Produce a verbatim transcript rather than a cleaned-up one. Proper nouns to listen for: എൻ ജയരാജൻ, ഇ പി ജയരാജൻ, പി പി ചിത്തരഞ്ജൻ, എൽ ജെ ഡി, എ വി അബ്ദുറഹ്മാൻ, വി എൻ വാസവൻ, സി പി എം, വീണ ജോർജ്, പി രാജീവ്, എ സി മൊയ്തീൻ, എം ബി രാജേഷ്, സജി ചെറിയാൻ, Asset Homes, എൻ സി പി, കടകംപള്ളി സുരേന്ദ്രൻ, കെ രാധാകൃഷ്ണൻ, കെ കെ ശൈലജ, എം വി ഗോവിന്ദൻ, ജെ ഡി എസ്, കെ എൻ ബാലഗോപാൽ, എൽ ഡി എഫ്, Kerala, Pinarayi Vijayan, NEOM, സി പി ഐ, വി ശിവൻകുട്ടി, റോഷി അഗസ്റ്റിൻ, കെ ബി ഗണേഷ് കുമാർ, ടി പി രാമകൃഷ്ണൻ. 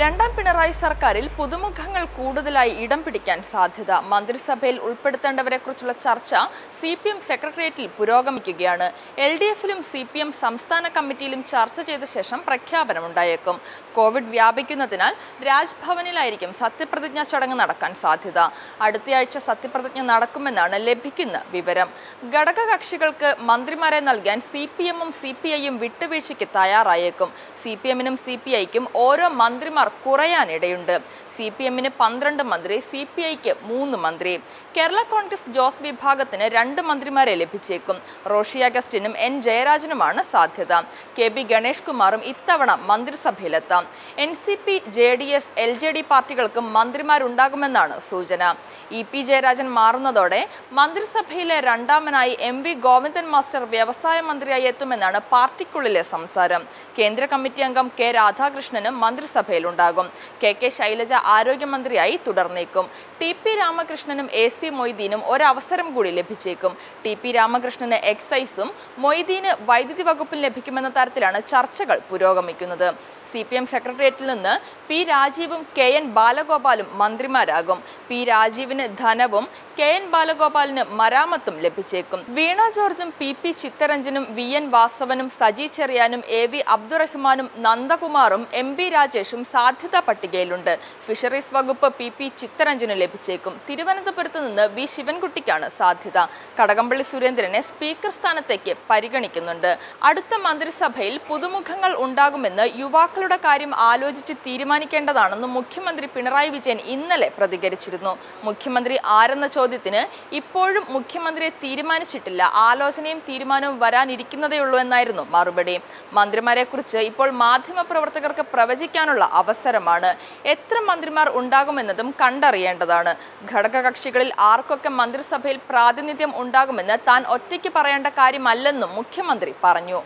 രണ്ടാം പിണറായി സർക്കാരിൽ പുതുമുഖങ്ങൾ കൂടുതലായി ഇടം പിടിക്കാൻ സാധ്യത. മന്ത്രിസഭയിൽ ഉൾപ്പെടുത്തേണ്ടവരെക്കുറിച്ചുള്ള ചർച്ച സി പി എം സെക്രട്ടേറിയറ്റിൽ പുരോഗമിക്കുകയാണ്. എൽ ഡി എഫിലും സി പി എം സംസ്ഥാന കമ്മിറ്റിയിലും ചർച്ച ചെയ്ത ശേഷം പ്രഖ്യാപനമുണ്ടായേക്കും. കോവിഡ് വ്യാപിക്കുന്നതിനാൽ രാജ്ഭവനിലായിരിക്കും സത്യപ്രതിജ്ഞാ ചടങ്ങ് നടക്കാൻ സാധ്യത. അടുത്തയാഴ്ച സത്യപ്രതിജ്ഞ നടക്കുമെന്നാണ് ലഭിക്കുന്ന വിവരം. ഘടകകക്ഷികൾക്ക് മന്ത്രിമാരെ നൽകാൻ സി പി എമ്മും സി പി ഐയും വിട്ടുവീഴ്ചയ്ക്ക് തയ്യാറായേക്കും. സി പി എമ്മിനും സി പി ഐക്കും ഓരോ മന്ത്രി കുറയാനിടയുണ്ട്. സി പി എമ്മിന് പന്ത്രണ്ട് മന്ത്രി, സി പി ഐക്ക് മൂന്ന് മന്ത്രി. കേരള കോൺഗ്രസ് ജോസ് വിഭാഗത്തിന് രണ്ട് മന്ത്രിമാരെ ലഭിച്ചേക്കും. റോഷി അഗസ്റ്റിനും എൻ ജയരാജനുമാണ് സാധ്യത. കെ ബി ഗണേഷ് കുമാറും ഇത്തവണ മന്ത്രിസഭയിലെത്താം. എൻ സി പി, ജെ ഡി എസ്, എൽ ജെ ഡി പാർട്ടികൾക്കും മന്ത്രിമാരുണ്ടാകുമെന്നാണ് സൂചന. ഇ പി ജയരാജൻ മാറുന്നതോടെ മന്ത്രിസഭയിലെ രണ്ടാമനായി എം വി ഗോവിന്ദൻ മാസ്റ്റർ വ്യവസായ മന്ത്രിയായി എത്തുമെന്നാണ് പാർട്ടിക്കുള്ളിലെ സംസാരം. കേന്ദ്ര കമ്മിറ്റി അംഗം കെ രാധാകൃഷ്ണനും മന്ത്രിസഭയിൽ ഉണ്ടാകും. കെ കെ ശൈലജ ആരോഗ്യമന്ത്രിയായി തുടർന്നേക്കും. ടി പി രാമകൃഷ്ണനും എ സി മൊയ്തീനും ഒരവസരം കൂടി ലഭിച്ചേക്കും. ടി പി രാമകൃഷ്ണന് എക്സൈസും മൊയ്തീന് വൈദ്യുതി വകുപ്പും ലഭിക്കുമെന്ന തരത്തിലാണ് ചർച്ചകൾ പുരോഗമിക്കുന്നത്. സി പി എം സെക്രട്ടേറിയറ്റിൽ നിന്ന് പി രാജീവും കെ എൻ ബാലഗോപാലും മന്ത്രിമാരാകും. പി രാജീവിന് ധനവും കെ എൻ ബാലഗോപാലിന് മരാമത്തും ലഭിച്ചേക്കും. വീണ ജോർജും പി പി ചിത്തരഞ്ജനും വി എൻ വാസവനും സജി ചെറിയാനും എ വി അബ്ദുറഹ്മാനും നന്ദകുമാറും എം ബി രാജേഷും സാധ്യതാ പട്ടികയിലുണ്ട്. ഫിഷറീസ് വകുപ്പ് പി പി ചിത്തരഞ്ജന് ലഭിച്ചേക്കും. തിരുവനന്തപുരത്ത് നിന്ന് വി ശിവൻകുട്ടിക്കാണ് സാധ്യത. കടകംപള്ളി സുരേന്ദ്രനെ സ്പീക്കർ സ്ഥാനത്തേക്ക് പരിഗണിക്കുന്നുണ്ട്. അടുത്ത മന്ത്രിസഭയിൽ പുതുമുഖങ്ങൾ ഉണ്ടാകുമെന്ന് യുവാക്കൾ ുടെ കാര്യം ആലോചിച്ച് തീരുമാനിക്കേണ്ടതാണെന്ന് മുഖ്യമന്ത്രി പിണറായി വിജയൻ ഇന്നലെ പ്രതികരിച്ചിരുന്നു. മുഖ്യമന്ത്രി ആരെന്ന ചോദ്യത്തിന് ഇപ്പോഴും മുഖ്യമന്ത്രിയെ തീരുമാനിച്ചിട്ടില്ല, ആലോചനയും തീരുമാനവും വരാനിരിക്കുന്നതേയുള്ളൂ എന്നായിരുന്നു മറുപടി. മന്ത്രിമാരെക്കുറിച്ച് ഇപ്പോൾ മാധ്യമപ്രവർത്തകർക്ക് പ്രവചിക്കാനുള്ള അവസരമാണ്. എത്ര മന്ത്രിമാർ ഉണ്ടാകുമെന്നതും കണ്ടറിയേണ്ടതാണ്. ഘടകകക്ഷികളിൽ ആർക്കൊക്കെ മന്ത്രിസഭയിൽ പ്രാതിനിധ്യം ഉണ്ടാകുമെന്ന് താൻ ഒറ്റയ്ക്ക് പറയേണ്ട കാര്യമല്ലെന്നും മുഖ്യമന്ത്രി പറഞ്ഞു.